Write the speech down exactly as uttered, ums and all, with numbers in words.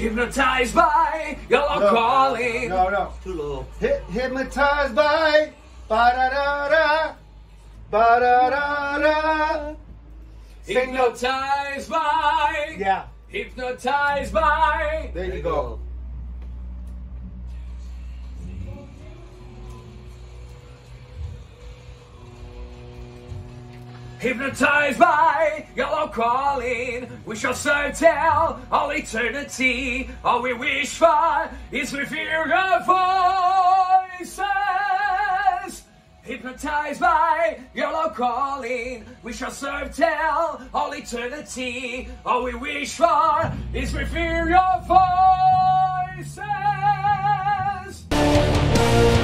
Hypnotized by your no, calling. No, no. Too low. Hit, hypnotized by. Ba da da da. Ba da da da. Hypnotized by. Yeah. Hypnotized by. There you, there you go. go. Hypnotized by your love calling, we shall serve till all eternity. All we wish for is we hear your voices. Hypnotized by your love calling, we shall serve till all eternity. All we wish for is we hear your voices.